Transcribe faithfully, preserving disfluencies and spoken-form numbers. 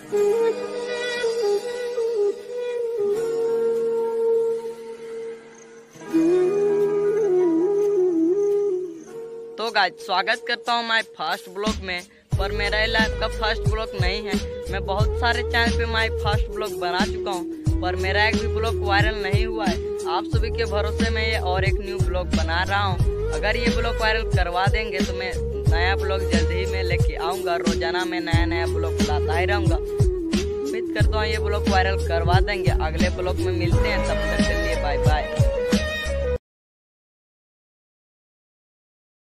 तो गाइस स्वागत करता हूँ मैं फर्स्ट ब्लॉग में, पर मेरा लाइफ का फर्स्ट ब्लॉग नहीं है। मैं बहुत सारे चैनल पे मैं फर्स्ट ब्लॉग बना चुका हूँ, पर मेरा एक भी ब्लॉग वायरल नहीं हुआ है। आप सभी के भरोसे में ये और एक न्यू ब्लॉग बना रहा हूँ। अगर ये ब्लॉग वायरल करवा देंगे तो मैं नया ब्लॉग जल्दी ही मैं लेके आऊँगा। रोजाना मैं नया नया ब्लॉग लाता ही रहूँगा। उम्मीद करता हूँ ये ब्लॉग वायरल करवा देंगे। अगले ब्लॉग में मिलते हैं, तब तक के लिए बाय बाय।